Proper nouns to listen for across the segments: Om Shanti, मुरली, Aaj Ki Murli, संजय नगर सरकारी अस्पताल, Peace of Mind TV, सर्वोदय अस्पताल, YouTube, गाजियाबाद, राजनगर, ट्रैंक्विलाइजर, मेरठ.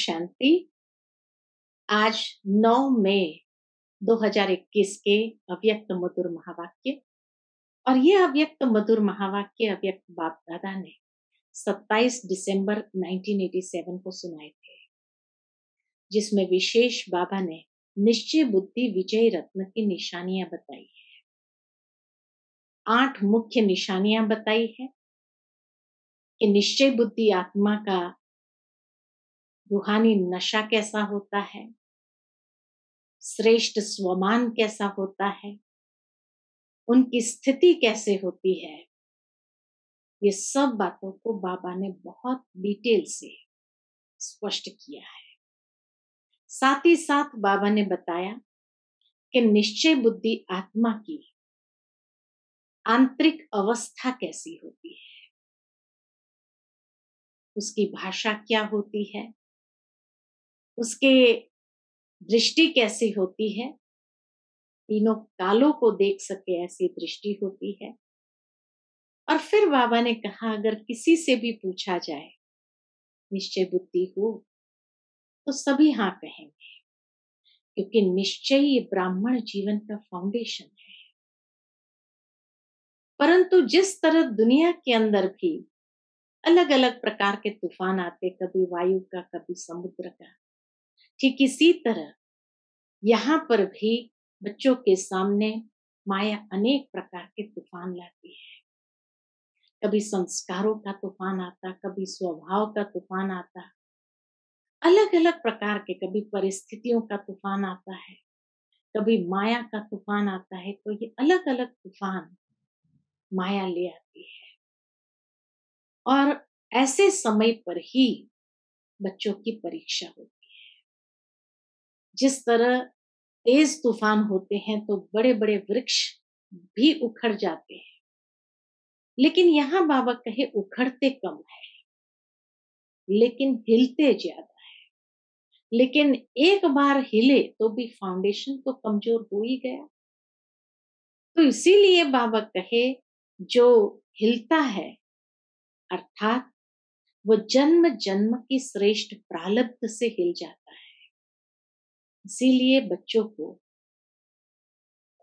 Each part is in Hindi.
शांति। आज 9 मई 2021 के अव्यक्त मधुर महावाक्य, और ये अव्यक्त मधुर महावाक्य अव्यक्त बाप दादा ने 27 दिसंबर 1987 को सुनाए थे, जिसमें विशेष बाबा ने निश्चय बुद्धि विजय रत्न की निशानियां बताई है। 8 मुख्य निशानियां बताई है कि निश्चय बुद्धि आत्मा का रूहानी नशा कैसा होता है, श्रेष्ठ स्वमान कैसा होता है, उनकी स्थिति कैसे होती है। ये सब बातों को बाबा ने बहुत डिटेल से स्पष्ट किया है। साथ ही साथ बाबा ने बताया कि निश्चय बुद्धि आत्मा की आंतरिक अवस्था कैसी होती है, उसकी भाषा क्या होती है, उसके दृष्टि कैसी होती है, तीनों कालों को देख सके ऐसी दृष्टि होती है। और फिर बाबा ने कहा, अगर किसी से भी पूछा जाए निश्चय बुद्धि हो तो सभी हाँ कहेंगे, क्योंकि निश्चय ये ब्राह्मण जीवन का फाउंडेशन है। परंतु जिस तरह दुनिया के अंदर भी अलग अलग प्रकार के तूफान आते, कभी वायु का, कभी समुद्र का, ठीक इसी तरह यहाँ पर भी बच्चों के सामने माया अनेक प्रकार के तूफान लाती है। कभी संस्कारों का तूफान आता, कभी स्वभाव का तूफान आता, अलग अलग प्रकार के, कभी परिस्थितियों का तूफान आता है, कभी माया का तूफान आता है। तो ये अलग अलग तूफान माया ले आती है, और ऐसे समय पर ही बच्चों की परीक्षा होती है। जिस तरह तेज तूफान होते हैं तो बड़े बड़े वृक्ष भी उखड़ जाते हैं, लेकिन यहाँ बाबा कहे उखड़ते कम है लेकिन हिलते ज्यादा है। लेकिन एक बार हिले तो भी फाउंडेशन तो कमजोर हो ही गया। तो इसीलिए बाबा कहे जो हिलता है अर्थात वो जन्म जन्म की श्रेष्ठ प्रालब्ध से हिल जाता है। इसीलिए बच्चों को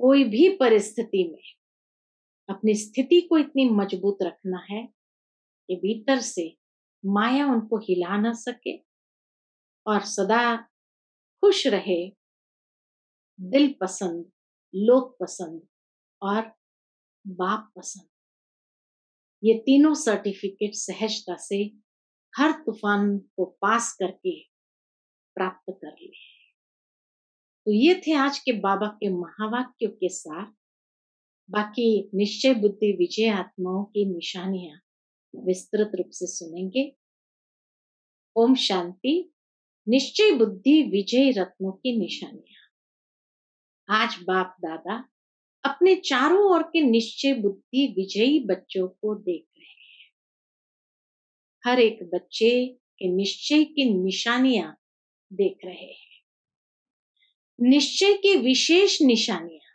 कोई भी परिस्थिति में अपनी स्थिति को इतनी मजबूत रखना है कि भीतर से माया उनको हिला ना सके और सदा खुश रहे, दिल पसंद, लोक पसंद और बाप पसंद। ये तीनों सर्टिफिकेट सहजता से हर तूफान को पास करके प्राप्त कर ले। तो ये थे आज के बाबा के महावाक्यों के साथ। बाकी निश्चय बुद्धि विजय आत्माओं की निशानियां विस्तृत रूप से सुनेंगे। ओम शांति। निश्चय बुद्धि विजय रत्नों की निशानियां। आज बाप दादा अपने चारों ओर के निश्चय बुद्धि विजयी बच्चों को देख रहे हैं। हर एक बच्चे के निश्चय की निशानियां देख रहे हैं। निश्चय की विशेष निशानियां।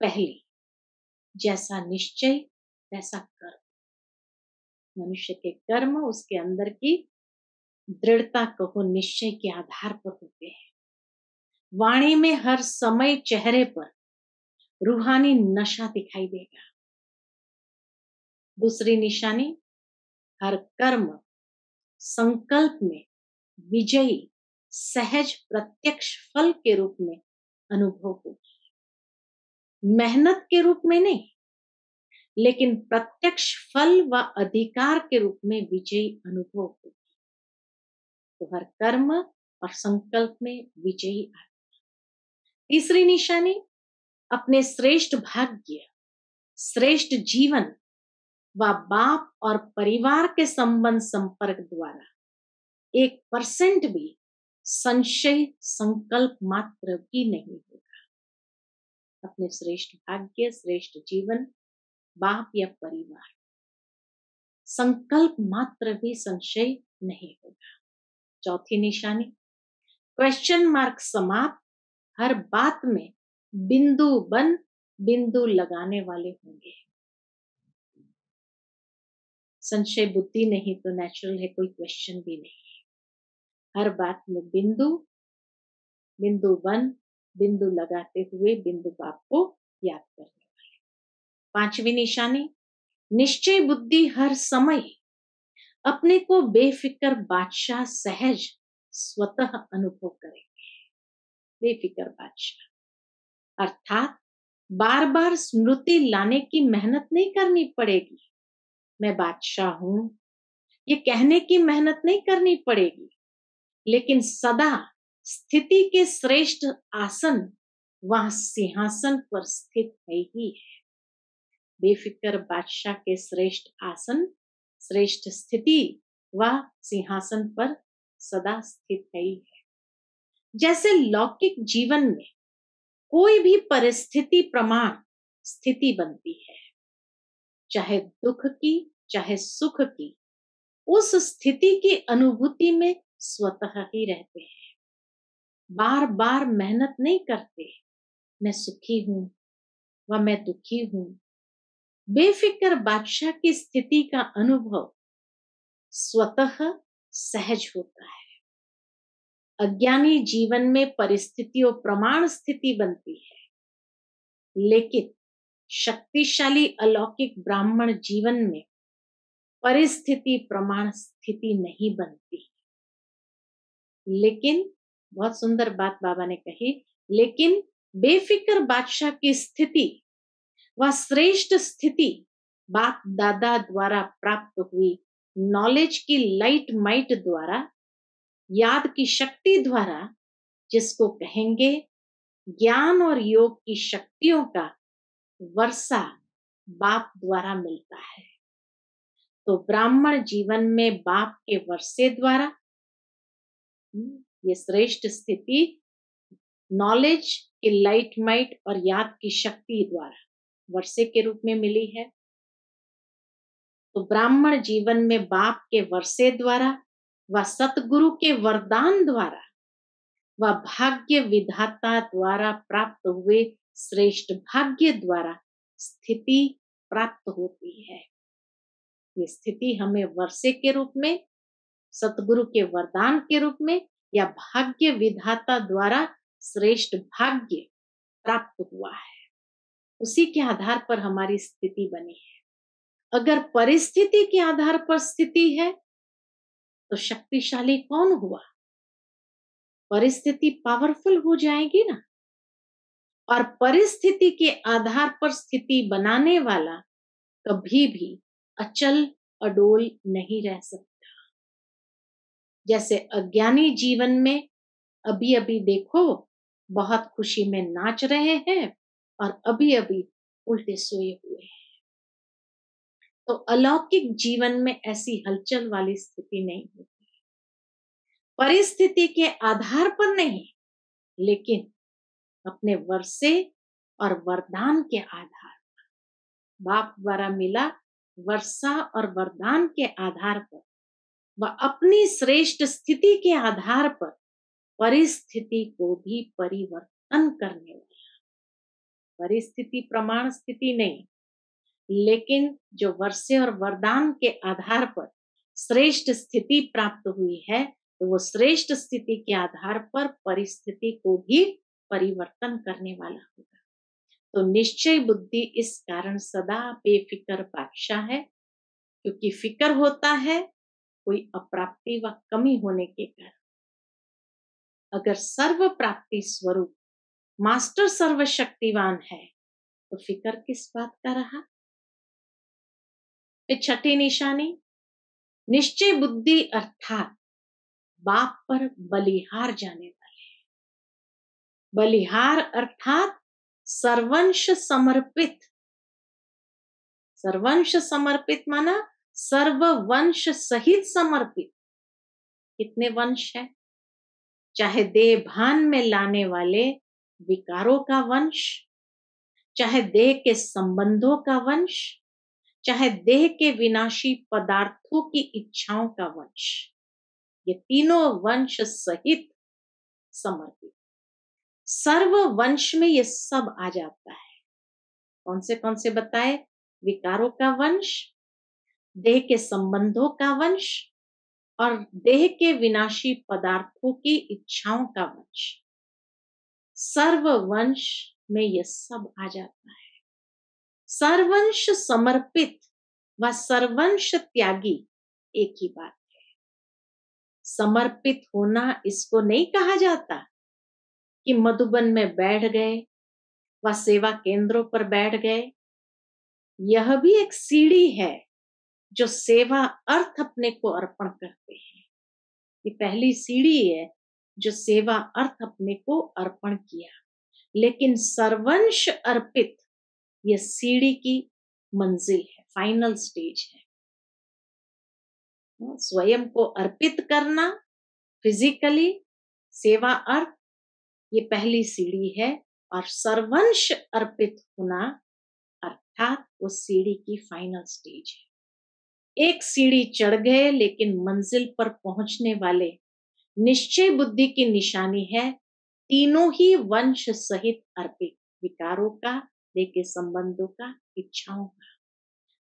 पहली, जैसा निश्चय वैसा कर्म। मनुष्य के कर्म उसके अंदर की दृढ़ता कहो निश्चय के आधार पर होते हैं। वाणी में हर समय चेहरे पर रूहानी नशा दिखाई देगा। दूसरी निशानी, हर कर्म संकल्प में विजयी सहज प्रत्यक्ष फल के रूप में अनुभव होगी। मेहनत के रूप में नहीं, लेकिन प्रत्यक्ष फल व अधिकार के रूप में विजयी अनुभव होगी। तो हर कर्म और संकल्प में विजयी आत्मा। तीसरी निशानी, अपने श्रेष्ठ भाग्य, श्रेष्ठ जीवन व बाप और परिवार के संबंध संपर्क द्वारा 1% भी संशय संकल्प मात्र भी नहीं होगा। अपने श्रेष्ठ भाग्य, श्रेष्ठ जीवन, बाप या परिवार, संकल्प मात्र भी संशय नहीं होगा। चौथी निशानी, क्वेश्चन मार्क समाप्त, हर बात में बिंदु बन बिंदु लगाने वाले होंगे। संशय बुद्धि नहीं तो नेचुरल है, कोई क्वेश्चन भी नहीं। हर बात में बिंदु बिंदु बन बिंदु लगाते हुए बिंदु बाप को याद करने वाले। पांचवी निशानी, निश्चय बुद्धि हर समय अपने को बेफिक्र बादशाह सहज स्वतः अनुभव करेंगे। बेफिक्र बादशाह अर्थात बार बार स्मृति लाने की मेहनत नहीं करनी पड़ेगी। मैं बादशाह हूं ये कहने की मेहनत नहीं करनी पड़ेगी, लेकिन सदा स्थिति के श्रेष्ठ आसन वहां सिंहासन पर स्थित है ही है। बेफिक्र बादशाह के श्रेष्ठ आसन श्रेष्ठ स्थिति वह सिंहासन पर सदा स्थित है ही है। जैसे लौकिक जीवन में कोई भी परिस्थिति प्रमाण स्थिति बनती है, चाहे दुख की चाहे सुख की, उस स्थिति की अनुभूति में स्वतः ही रहते हैं। बार बार मेहनत नहीं करते। मैं सुखी हूं व मैं दुखी हूं। बेफिक्र बादशाह की स्थिति का अनुभव स्वतः सहज होता है। अज्ञानी जीवन में परिस्थितियों प्रमाण स्थिति बनती है, लेकिन शक्तिशाली अलौकिक ब्राह्मण जीवन में परिस्थिति प्रमाण स्थिति नहीं बनती। लेकिन बहुत सुंदर बात बाबा ने कही, लेकिन बेफिक्र बादशाह की स्थिति वह श्रेष्ठ स्थिति बाप दादा द्वारा प्राप्त हुई नॉलेज की लाइट माइट द्वारा, याद की शक्ति द्वारा, जिसको कहेंगे ज्ञान और योग की शक्तियों का वर्षा बाप द्वारा मिलता है। तो ब्राह्मण जीवन में बाप के वर्षे द्वारा ये श्रेष्ठ स्थिति नॉलेज की लाइट माइट और याद की शक्ति द्वारा वर्षे के रूप में मिली है। तो ब्राह्मण जीवन में बाप के वर्षे द्वारा व सतगुरु के वरदान द्वारा व भाग्य विधाता द्वारा प्राप्त हुए श्रेष्ठ भाग्य द्वारा स्थिति प्राप्त होती है। ये स्थिति हमें वर्षे के रूप में, सतगुरु के वरदान के रूप में या भाग्य विधाता द्वारा श्रेष्ठ भाग्य प्राप्त हुआ है, उसी के आधार पर हमारी स्थिति बनी है। अगर परिस्थिति के आधार पर स्थिति है तो शक्तिशाली कौन हुआ? परिस्थिति पावरफुल हो जाएगी ना। और परिस्थिति के आधार पर स्थिति बनाने वाला कभी भी अचल अडोल नहीं रह सकता। जैसे अज्ञानी जीवन में अभी अभी देखो बहुत खुशी में नाच रहे हैं और अभी अभी उल्टे सोए हुए हैं। तो अलौकिक जीवन में ऐसी हलचल वाली स्थिति नहीं होती। परिस्थिति के आधार पर नहीं, लेकिन अपने वर्षे और वरदान के आधार पर, बाप द्वारा मिला वर्षा और वरदान के आधार पर वह अपनी श्रेष्ठ स्थिति के आधार पर परिस्थिति को भी परिवर्तन करने वाला। परिस्थिति प्रमाण स्थिति नहीं, लेकिन जो वर्षे और वरदान के आधार पर श्रेष्ठ स्थिति प्राप्त हुई है तो वो श्रेष्ठ स्थिति के आधार पर परिस्थिति को भी परिवर्तन करने वाला होगा। तो निश्चय बुद्धि इस कारण सदा बेफिक्र बादशाह है, क्योंकि फिक्र होता है कोई अप्राप्ति व कमी होने के कारण। अगर सर्व प्राप्ति स्वरूप मास्टर सर्वशक्तिवान है तो फिक्र किस बात का रहा? फिर छठी निशानी, निश्चय बुद्धि अर्थात बाप पर बलिहार जाने वाले। बलिहार अर्थात सर्वंश समर्पित। सर्वंश समर्पित माना सर्व वंश सहित समर्पित। कितने वंश है? चाहे देह भान में लाने वाले विकारों का वंश, चाहे देह के संबंधों का वंश, चाहे देह के विनाशी पदार्थों की इच्छाओं का वंश, ये तीनों वंश सहित समर्पित। सर्व वंश में ये सब आ जाता है। कौन से बताए? विकारों का वंश, देह के संबंधों का वंश, और देह के विनाशी पदार्थों की इच्छाओं का वंश, सर्ववंश में यह सब आ जाता है। सर्वंश समर्पित व सर्वंश त्यागी एक ही बात है। समर्पित होना इसको नहीं कहा जाता कि मधुबन में बैठ गए व सेवा केंद्रों पर बैठ गए। यह भी एक सीढ़ी है जो सेवा अर्थ अपने को अर्पण करते हैं। ये पहली सीढ़ी है जो सेवा अर्थ अपने को अर्पण किया, लेकिन सर्वंश अर्पित यह सीढ़ी की मंजिल है, फाइनल स्टेज है। स्वयं को अर्पित करना फिजिकली सेवा अर्थ, ये पहली सीढ़ी है, और सर्वंश अर्पित होना अर्थात वो सीढ़ी की फाइनल स्टेज है। एक सीढ़ी चढ़ गए लेकिन मंजिल पर पहुंचने वाले निश्चय बुद्धि की निशानी है तीनों ही वंश सहित अर्पित, विकारों का, देह के संबंधों का, इच्छाओं का,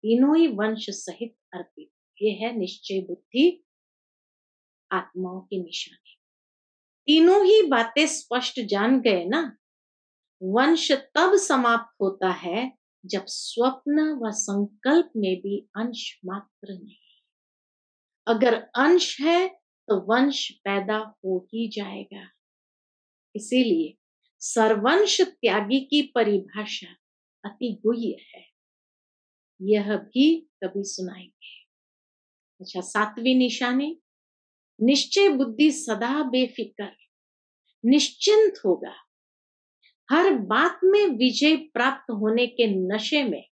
तीनों ही वंश सहित अर्पित। ये है निश्चय बुद्धि आत्माओं की निशानी। तीनों ही बातें स्पष्ट जान गए ना। वंश तब समाप्त होता है जब स्वप्न व संकल्प में भी अंश मात्र नहीं। अगर अंश है तो वंश पैदा हो ही जाएगा। इसीलिए सर्वंश त्यागी की परिभाषा अति गुह्य है, यह भी कभी सुनाएंगे। अच्छा, सातवीं निशानी, निश्चय बुद्धि सदा बेफिक्र निश्चिंत होगा। हर बात में विजय प्राप्त होने के नशे में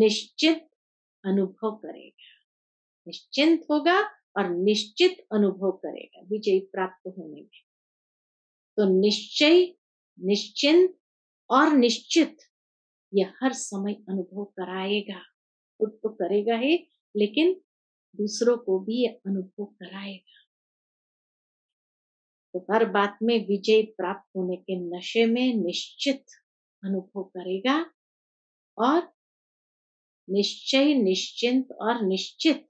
निश्चित अनुभव करेगा, निश्चिंत होगा और निश्चित अनुभव करेगा विजय प्राप्त होने में। तो निश्चय, निश्चिंत और निश्चित यह हर समय अनुभव कराएगा। खुद तो करेगा ही, लेकिन दूसरों को भी यह अनुभव कराएगा। तो हर बात में विजय प्राप्त होने के नशे में निश्चित अनुभव करेगा, और निश्चय, निश्चिंत और निश्चित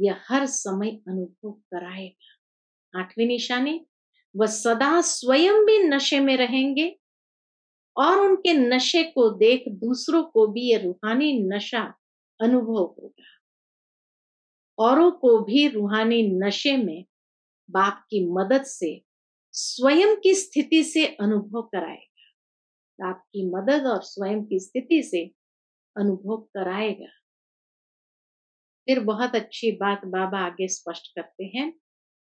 यह हर समय अनुभव कराएगा। आठवीं निशानी, वह सदा स्वयं भी नशे में रहेंगे और उनके नशे को देख दूसरों को भी यह रूहानी नशा अनुभव होगा। औरों को भी रूहानी नशे में बाप की मदद से स्वयं की स्थिति से अनुभव कराएगा। बाप की मदद और स्वयं की स्थिति से अनुभव कराएगा। फिर बहुत अच्छी बात बाबा आगे स्पष्ट करते हैं।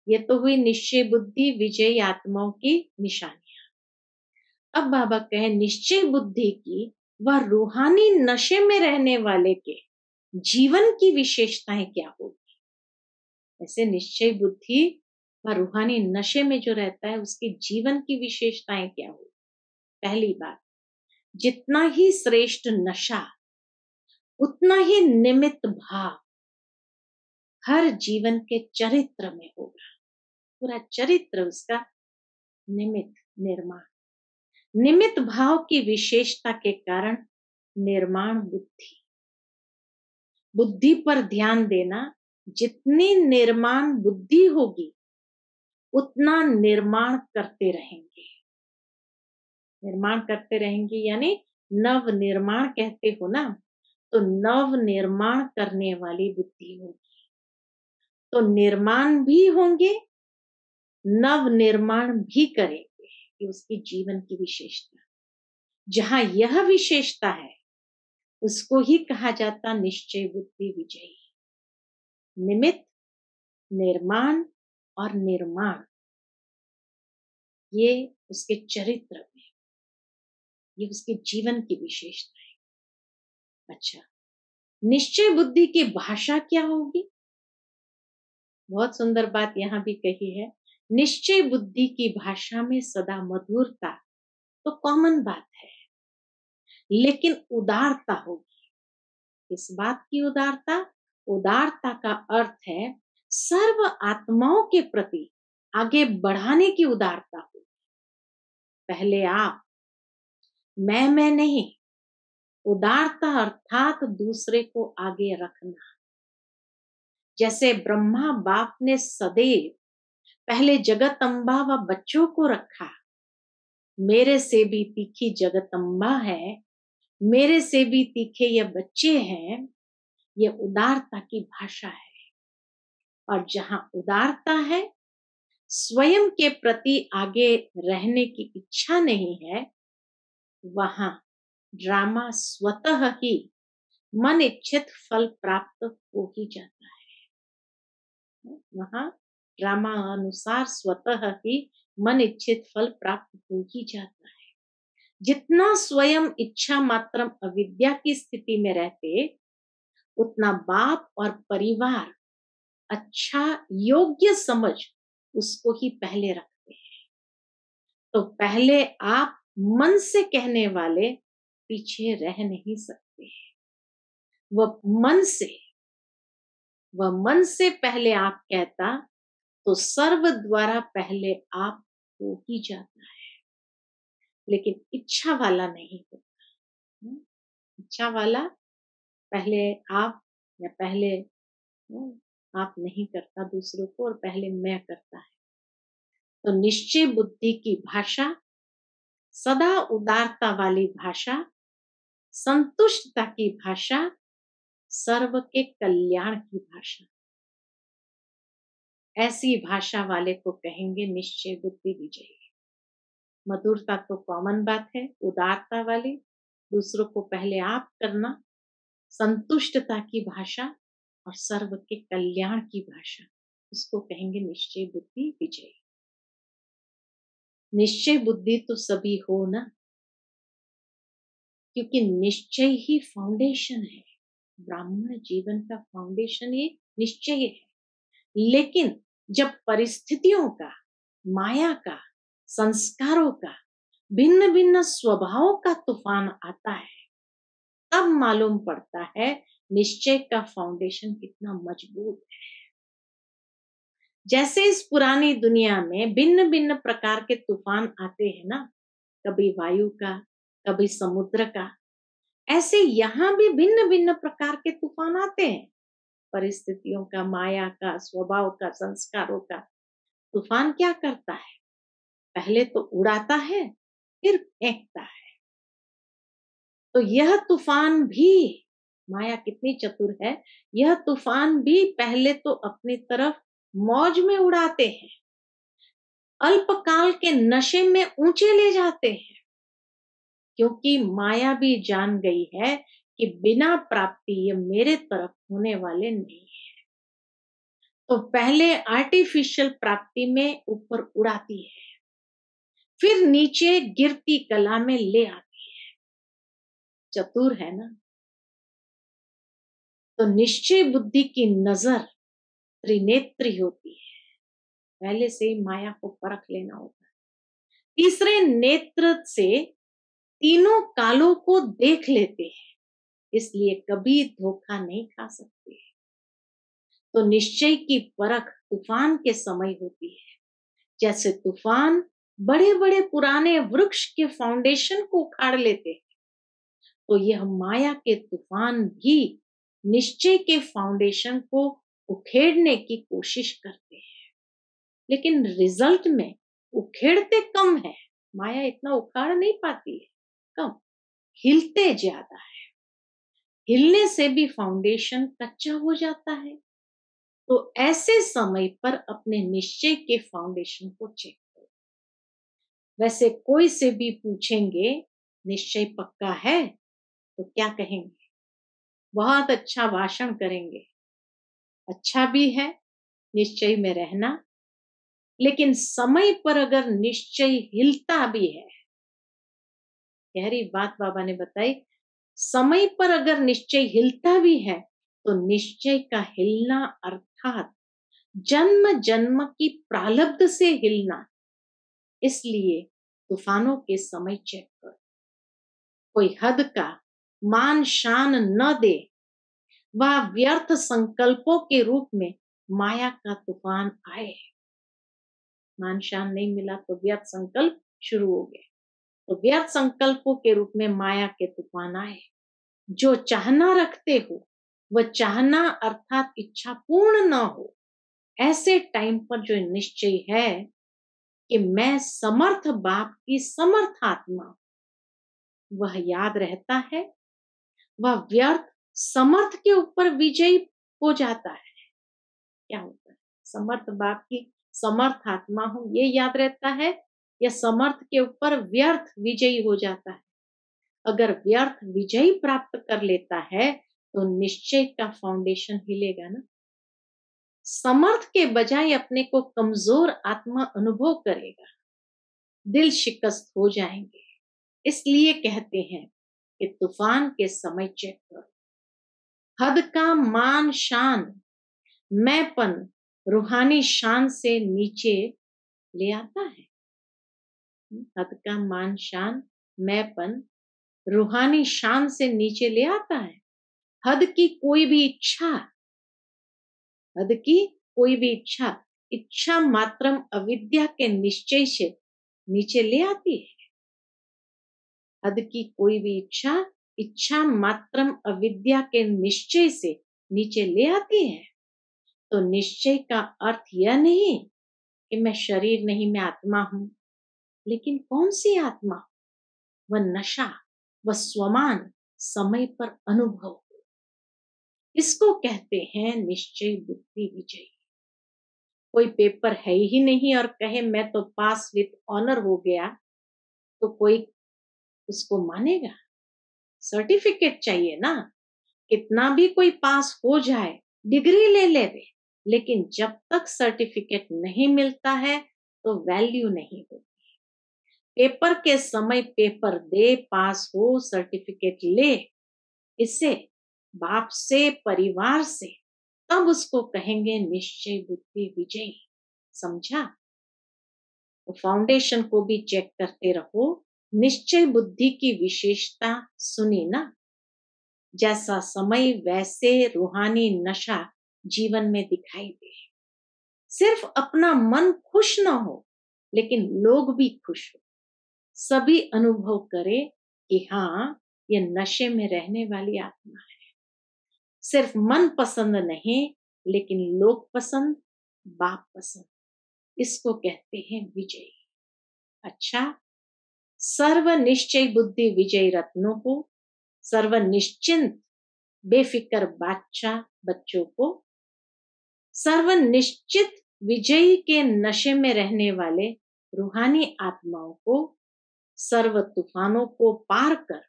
ये तो हुई निश्चय बुद्धि, विजयी आत्माओं की निशानियां। अब बाबा कहे निश्चय बुद्धि की व रूहानी नशे में रहने वाले के जीवन की विशेषताएं क्या होगी। ऐसे निश्चय बुद्धि रूहानी नशे में जो रहता है उसके जीवन की विशेषताएं क्या हो। पहली बात, जितना ही श्रेष्ठ नशा उतना ही निमित्त भाव हर जीवन के चरित्र में होगा। पूरा चरित्र उसका निमित्त, निर्माण। निमित्त भाव की विशेषता के कारण निर्माण बुद्धि, बुद्धि पर ध्यान देना। जितनी निर्माण बुद्धि होगी उतना निर्माण करते रहेंगे। निर्माण करते रहेंगे यानी नव निर्माण कहते हो ना, तो नव निर्माण करने वाली बुद्धि होगी। तो निर्माण भी होंगे, नव निर्माण भी करेंगे। ये उसकी जीवन की विशेषता। जहां यह विशेषता है उसको ही कहा जाता निश्चय बुद्धि विजयी। निमित्त, निर्माण और निर्माण, ये उसके चरित्र में, ये उसके जीवन की विशेषता है। अच्छा, निश्चय बुद्धि की भाषा क्या होगी। बहुत सुंदर बात यहाँ भी कही है। निश्चय बुद्धि की भाषा में सदा मधुरता तो कॉमन बात है, लेकिन उदारता होगी। किस बात की उदारता। उदारता का अर्थ है सर्व आत्माओं के प्रति आगे बढ़ाने की उदारता हो। पहले आप, मैं नहीं। उदारता अर्थात दूसरे को आगे रखना। जैसे ब्रह्मा बाप ने सदैव पहले जगतम्बा व बच्चों को रखा, मेरे से भी तीखी जगतम्बा है, मेरे से भी तीखे ये बच्चे हैं। ये उदारता की भाषा है। और जहां उदारता है, स्वयं के प्रति आगे रहने की इच्छा नहीं है, वहां ड्रामा स्वतः ही मन इच्छित फल प्राप्त हो ही जाता है। वहां ड्रामा अनुसार स्वतः ही मन इच्छित फल प्राप्त हो ही जाता है। जितना स्वयं इच्छा मात्रम अविद्या की स्थिति में रहते, उतना बाप और परिवार अच्छा योग्य समझ उसको ही पहले रखते हैं। तो पहले आप मन से कहने वाले पीछे रह नहीं सकते। वह मन से पहले आप कहता तो सर्व द्वारा पहले आप हो ही जाता है। लेकिन इच्छा वाला नहीं होता। इच्छा वाला पहले आप या पहले आप नहीं करता दूसरों को, और पहले मैं करता है। तो निश्चय बुद्धि की भाषा, सदा उदारता वाली भाषा, संतुष्टता की भाषा, सर्व के कल्याण की भाषा, ऐसी भाषा वाले को कहेंगे निश्चय बुद्धि विजयी। मधुरता तो कॉमन बात है, उदारता वाली, दूसरों को पहले आप करना, संतुष्टता की भाषा और सर्व के कल्याण की भाषा, उसको कहेंगे निश्चय बुद्धि विजयी। निश्चय बुद्धि तो सभी हो ना, क्योंकि निश्चय ही फाउंडेशन है। ब्राह्मण जीवन का फाउंडेशन ही निश्चय है। लेकिन जब परिस्थितियों का, माया का, संस्कारों का, भिन्न भिन्न स्वभावों का तूफान आता है, तब मालूम पड़ता है निश्चय का फाउंडेशन कितना मजबूत है। जैसे इस पुरानी दुनिया में भिन्न भिन्न प्रकार के तूफान आते हैं ना, कभी वायु का, कभी समुद्र का, ऐसे यहाँ भी भिन्न भिन्न प्रकार के तूफान आते हैं। परिस्थितियों का, माया का, स्वभाव का, संस्कारों का तूफान क्या करता है, पहले तो उड़ाता है, फिर फेंकता है। तो यह तूफान भी, माया कितनी चतुर है, यह तूफान भी पहले तो अपनी तरफ मौज में उड़ाते हैं, अल्पकाल के नशे में ऊंचे ले जाते हैं। क्योंकि माया भी जान गई है कि बिना प्राप्ति ये मेरे तरफ होने वाले नहीं है, तो पहले आर्टिफिशियल प्राप्ति में ऊपर उड़ाती है, फिर नीचे गिरती कला में ले आती है। चतुर है ना। तो निश्चय बुद्धि की नजर त्रिनेत्री होती है, पहले से ही माया को परख लेना होता है। तीसरे नेत्र से तीनों कालों को देख लेते हैं, इसलिए कभी धोखा नहीं खा सकते। तो निश्चय की परख तूफान के समय होती है। जैसे तूफान बड़े बड़े पुराने वृक्ष के फाउंडेशन को उखाड़ लेते हैं, तो यह माया के तूफान भी निश्चय के फाउंडेशन को उखेड़ने की कोशिश करते हैं। लेकिन रिजल्ट में उखेड़ते कम है, माया इतना उखाड़ नहीं पाती है, कम हिलते ज्यादा है। हिलने से भी फाउंडेशन कच्चा हो जाता है। तो ऐसे समय पर अपने निश्चय के फाउंडेशन को चेक करो। वैसे कोई से भी पूछेंगे निश्चय पक्का है तो क्या कहेंगे, बहुत अच्छा भाषण करेंगे। अच्छा भी है निश्चय में रहना, लेकिन समय पर अगर निश्चय हिलता भी है, गहरी बात बाबा ने बताई, समय पर अगर निश्चय हिलता भी है तो निश्चय का हिलना अर्थात जन्म जन्म की प्रालब्ध से हिलना। इसलिए तूफानों के समय चेक करो। कोई हद का मान शान न दे, वह व्यर्थ संकल्पों के रूप में माया का तूफान आए। मान शान नहीं मिला तो व्यर्थ संकल्प शुरू हो गए, तो व्यर्थ संकल्पों के रूप में माया के तूफान आए। जो चाहना रखते हो वह चाहना अर्थात इच्छा पूर्ण ना हो, ऐसे टाइम पर जो निश्चय है कि मैं समर्थ बाप की समर्थ आत्मा, वह याद रहता है। वह व्यर्थ समर्थ के ऊपर विजयी हो जाता है। क्या होता है? समर्थ बाप की समर्थ आत्मा हूं, ये याद रहता है, या समर्थ के ऊपर व्यर्थ विजयी हो जाता है। अगर व्यर्थ विजयी प्राप्त कर लेता है तो निश्चय का फाउंडेशन हिलेगा ना। समर्थ के बजाय अपने को कमजोर आत्मा अनुभव करेगा, दिल शिकस्त हो जाएंगे। इसलिए कहते हैं कि तूफान के समय चेक करो। हद का मान शान मैंपन रूहानी शान से नीचे ले आता है। हद का मान शान मैंपन रूहानी शान से नीचे ले आता है। हद की कोई भी इच्छा, हद की कोई भी इच्छा इच्छा मात्रम अविद्या के निश्चय से नीचे ले आती है। हद की कोई भी इच्छा इच्छा मात्रम अविद्या के निश्चय से नीचे ले आती है। तो निश्चय का अर्थ यह नहीं कि मैं शरीर नहीं, मैं आत्मा हूं। लेकिन कौन सी आत्मा? वह नशा, वह स्वमान, समय पर अनुभव। इसको कहते हैं निश्चय बुद्धि विजयी। कोई पेपर है ही नहीं और कहे मैं तो पास विद ऑनर हो गया, तो कोई उसको मानेगा? सर्टिफिकेट चाहिए ना। कितना भी कोई पास हो जाए, डिग्री ले ले, लेकिन जब तक सर्टिफिकेट नहीं मिलता है तो वैल्यू नहीं होती। पेपर के समय पेपर दे, पास हो, सर्टिफिकेट ले, इससे बाप से, परिवार से, तब उसको कहेंगे निश्चय बुद्धि विजयी। समझा? तो फाउंडेशन को भी चेक करते रहो। निश्चय बुद्धि की विशेषता सुनी ना। जैसा समय वैसे रूहानी नशा जीवन में दिखाई दे। सिर्फ अपना मन खुश ना हो, लेकिन लोग भी खुश हो। सभी अनुभव करे कि हाँ, ये नशे में रहने वाली आत्मा है। सिर्फ मन पसंद नहीं, लेकिन लोक पसंद, बाप पसंद। इसको कहते हैं विजयी। अच्छा, सर्व निश्चय बुद्धि विजयी रत्नों को, सर्व निश्चिंत बेफिक्र बादशाह बच्चों को, सर्व निश्चित विजयी के नशे में रहने वाले रूहानी आत्माओं को, सर्व तूफानों को पार कर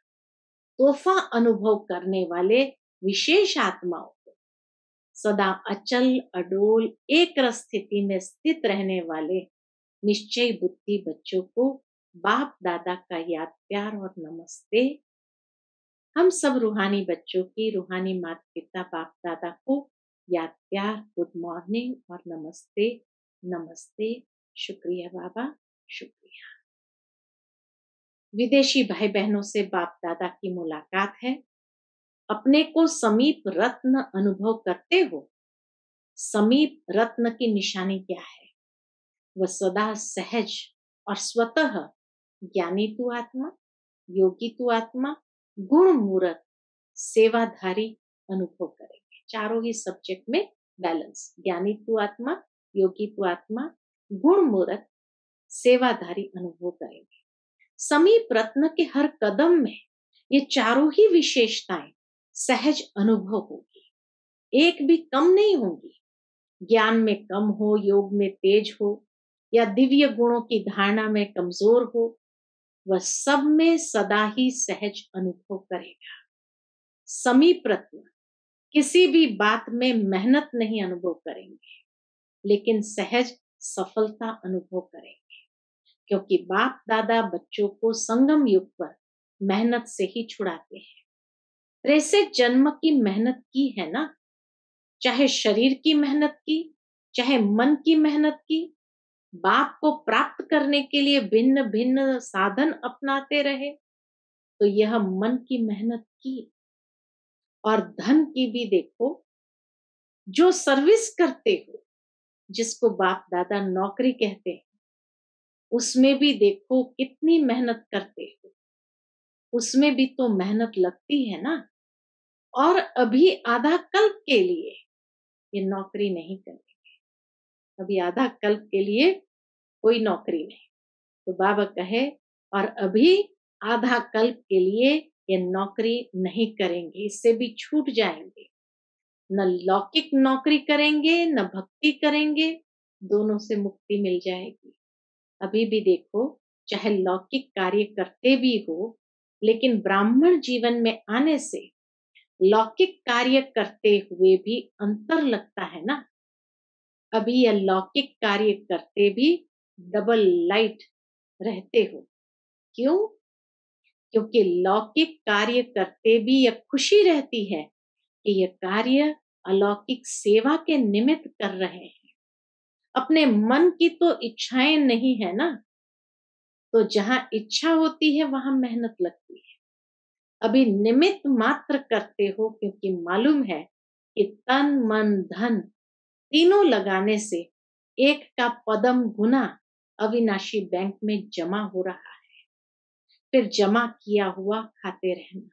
तोहफा अनुभव करने वाले विशेष आत्माओं को, सदा अचल अडोल एक रस स्थिति में स्थित रहने वाले निश्चय बुद्धि बच्चों को बाप दादा का याद प्यार और नमस्ते। हम सब रूहानी बच्चों की, रूहानी माता पिता बाप दादा को याद प्यार, गुड मॉर्निंग और नमस्ते। नमस्ते, शुक्रिया बाबा, शुक्रिया। विदेशी भाई बहनों से बाप दादा की मुलाकात है। अपने को समीप रत्न अनुभव करते हो। समीप रत्न की निशानी क्या है? वह सदा सहज और स्वतः ज्ञानी तू आत्मा, योगी तू आत्मा, गुण मूर्त, सेवाधारी अनुभव करेंगे। चारों ही सब्जेक्ट में बैलेंस, ज्ञानी तू आत्मा, योगी तू आत्मा, गुण मूर्त, सेवाधारी अनुभव करेंगे। समीप रत्न के हर कदम में ये चारों ही विशेषताएं सहज अनुभव होगी, एक भी कम नहीं होगी। ज्ञान में कम हो, योग में तेज हो, या दिव्य गुणों की धारणा में कमजोर हो, वह सब में सदा ही सहज अनुभव करेगा। समीप रत्न किसी भी बात में मेहनत नहीं अनुभव करेंगे, लेकिन सहज सफलता अनुभव करेंगे, क्योंकि बाप दादा बच्चों को संगम युग पर मेहनत से ही छुड़ाते हैं। 63 जन्म की मेहनत की है ना, चाहे शरीर की मेहनत की, चाहे मन की मेहनत की। बाप को प्राप्त करने के लिए भिन्न भिन्न साधन अपनाते रहे, तो यह मन की मेहनत की। और धन की भी देखो, जो सर्विस करते हो, जिसको बाप दादा नौकरी कहते हैं, उसमें भी देखो कितनी मेहनत करते हो। उसमें भी तो मेहनत लगती है ना। और अभी आधा कल्प के लिए ये नौकरी नहीं करेंगे, अभी आधा कल्प के लिए कोई नौकरी नहीं। तो बाबा कहे और अभी आधा कल्प के लिए ये नौकरी नहीं करेंगे, इससे भी छूट जाएंगे। न लौकिक नौकरी करेंगे न भक्ति करेंगे, दोनों से मुक्ति मिल जाएगी। अभी भी देखो, चाहे लौकिक कार्य करते भी हो, लेकिन ब्राह्मण जीवन में आने से लौकिक कार्य करते हुए भी अंतर लगता है ना। अभी यह लौकिक कार्य करते भी डबल लाइट रहते हो, क्यों? क्योंकि लौकिक कार्य करते भी यह खुशी रहती है कि यह कार्य अलौकिक सेवा के निमित्त कर रहे हैं, अपने मन की तो इच्छाएं नहीं है ना। तो जहां इच्छा होती है वहां मेहनत लगती है। अभी निमित्त मात्र करते हो, क्योंकि मालूम है कि तन मन धन तीनों लगाने से एक का पदम गुना अविनाशी बैंक में जमा हो रहा है। फिर जमा किया हुआ खाते रहना।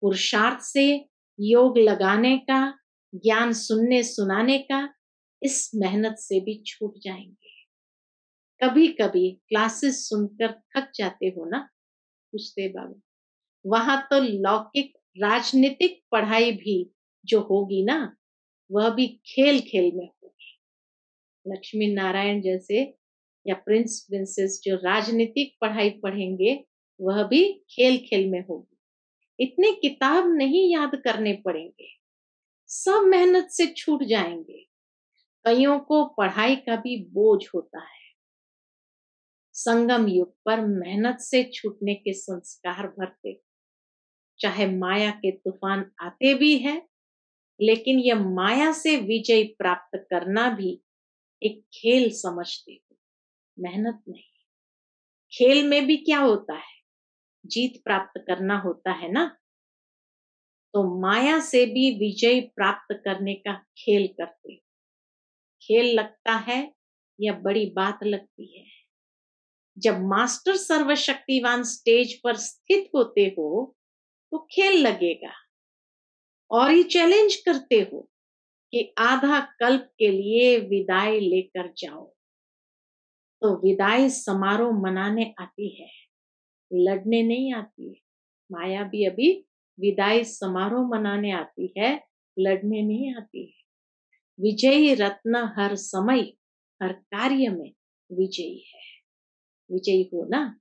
पुरुषार्थ से योग लगाने का, ज्ञान सुनने सुनाने का, इस मेहनत से भी छूट जाएंगे। कभी कभी क्लासेस सुनकर थक जाते हो ना, पूछते बाबा, वहां तो लौकिक राजनीतिक पढ़ाई भी जो होगी ना, वह भी खेल खेल में होगी। लक्ष्मी नारायण जैसे या प्रिंस प्रिंसेस जो राजनीतिक पढ़ाई पढ़ेंगे, वह भी खेल खेल में होगी। इतने किताब नहीं याद करने पड़ेंगे, सब मेहनत से छूट जाएंगे। कईयों को पढ़ाई का भी बोझ होता है। संगम युग पर मेहनत से छूटने के संस्कार भरते, चाहे माया के तूफान आते भी हैं, लेकिन यह माया से विजय प्राप्त करना भी एक खेल समझते हो, मेहनत नहीं। खेल में भी क्या होता है, जीत प्राप्त करना होता है ना। तो माया से भी विजय प्राप्त करने का खेल करते हो। खेल लगता है या बड़ी बात लगती है। जब मास्टर सर्वशक्तिवान स्टेज पर स्थित होते हो तो खेल लगेगा। और ये चैलेंज करते हो कि आधा कल्प के लिए विदाई लेकर जाओ। तो विदाई समारोह मनाने आती है, लड़ने नहीं आती है। माया भी अभी विदाई समारोह मनाने आती है, लड़ने नहीं आती है। विजयी रत्न हर समय हर कार्य में विजयी है। विजयी हो ना।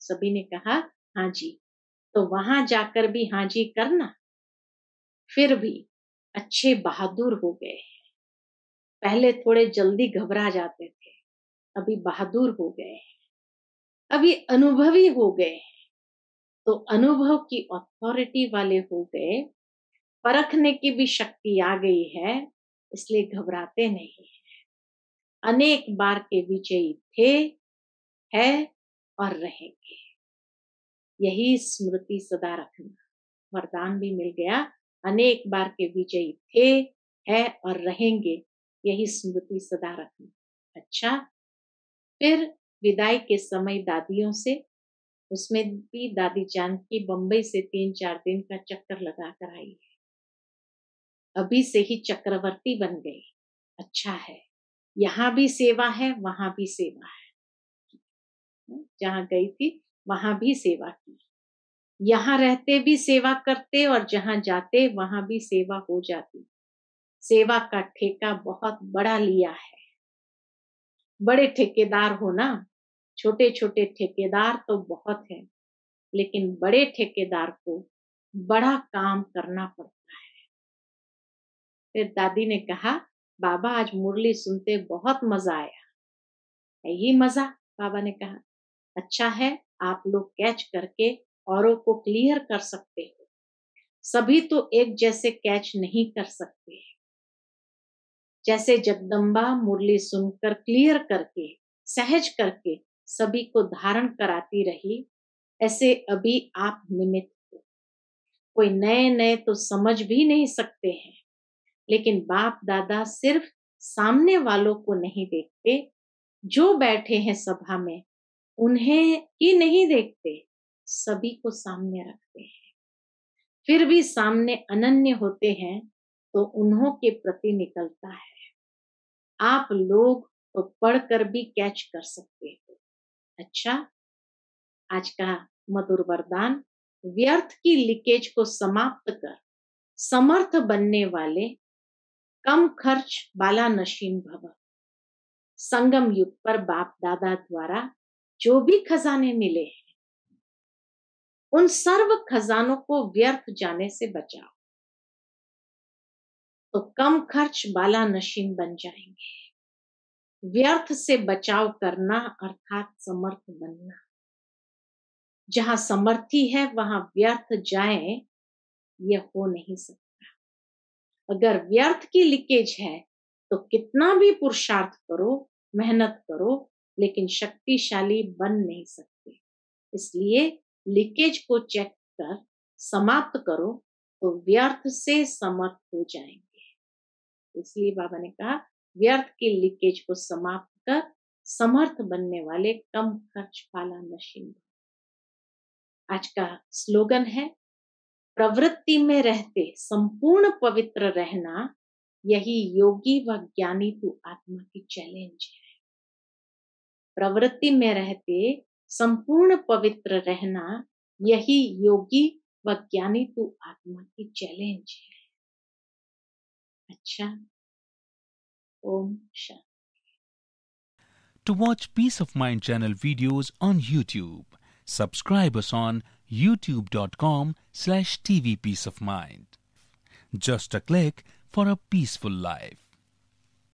सभी ने कहा हाँ जी, तो वहां जाकर भी हाँ जी करना। फिर भी अच्छे बहादुर हो गए हैं। पहले थोड़े जल्दी घबरा जाते थे, अभी बहादुर हो गए हैं, अभी अनुभवी हो गए हैं। तो अनुभव की अथॉरिटी वाले हो गए, परखने की भी शक्ति आ गई है, इसलिए घबराते नहीं है। अनेक बार के विजयी थे, है और रहेंगे। यही स्मृति सदा रखना। वरदान भी मिल गया, अनेक बार के विजयी थे, है और रहेंगे। यही स्मृति सदा रखना। अच्छा, फिर विदाई के समय दादियों से, उसमें भी दादी जान की बंबई से 3-4 दिन का चक्कर लगा कर आई है। अभी से ही चक्रवर्ती बन गई। अच्छा है, यहाँ भी सेवा है, वहां भी सेवा है। जहां गई थी वहां भी सेवा की, यहाँ रहते भी सेवा करते, और जहां जाते वहां भी सेवा हो जाती। सेवा का ठेका बहुत बड़ा लिया है। बड़े ठेकेदार हो ना, छोटे छोटे ठेकेदार तो बहुत है, लेकिन बड़े ठेकेदार को बड़ा काम करना पड़ता है। फिर दादी ने कहा बाबा आज मुरली सुनते बहुत मजा आया। यही मजा, बाबा ने कहा। अच्छा है, आप लोग कैच करके औरों को क्लियर कर सकते हो, सभी तो एक जैसे कैच नहीं कर सकते। जैसे जगदम्बा मुरली सुनकर क्लियर करके, सहज करके सभी को धारण कराती रही, ऐसे अभी आप निमित्त हो। कोई नए नए तो समझ भी नहीं सकते हैं, लेकिन बाप दादा सिर्फ सामने वालों को नहीं देखते, जो बैठे हैं सभा में उन्हें ही नहीं देखते, सभी को सामने रखते हैं। फिर भी सामने अनन्य होते हैं तो उन्हों के प्रति निकलता है। आप लोग तो पढ़कर भी कैच कर सकते हो। अच्छा, आज का मधुर वरदान, व्यर्थ की लीकेज को समाप्त कर समर्थ बनने वाले कम खर्च बाला नशीन भव। संगम युग पर बाप दादा द्वारा जो भी खजाने मिले हैं उन सर्व खजानों को व्यर्थ जाने से बचाओ, तो कम खर्च बाला नशीन बन जाएंगे। व्यर्थ से बचाव करना अर्थात समर्थ बनना। जहां समर्थी है वहां व्यर्थ जाए यह हो नहीं सकता। अगर व्यर्थ की लीकेज है तो कितना भी पुरुषार्थ करो, मेहनत करो, लेकिन शक्तिशाली बन नहीं सकते। इसलिए लीकेज को चेक कर समाप्त करो तो व्यर्थ से समर्थ हो जाएंगे। इसलिए बाबा ने कहा व्यर्थ की लीकेज को समाप्त कर समर्थ बनने वाले कम खर्च वाला नशीन। आज का स्लोगन है, प्रवृत्ति में रहते संपूर्ण पवित्र रहना, यही योगी व ज्ञानी तू आत्मा की चैलेंज है। प्रवृत्ति में रहते संपूर्ण पवित्र रहना, यही योगी व ज्ञानी तू आत्मा की चैलेंज है। अच्छा, ओम शांति। To watch peace of mind channel videos on YouTube, subscribe us on youtube.com/tvpeaceofmind. Just a click for a peaceful life.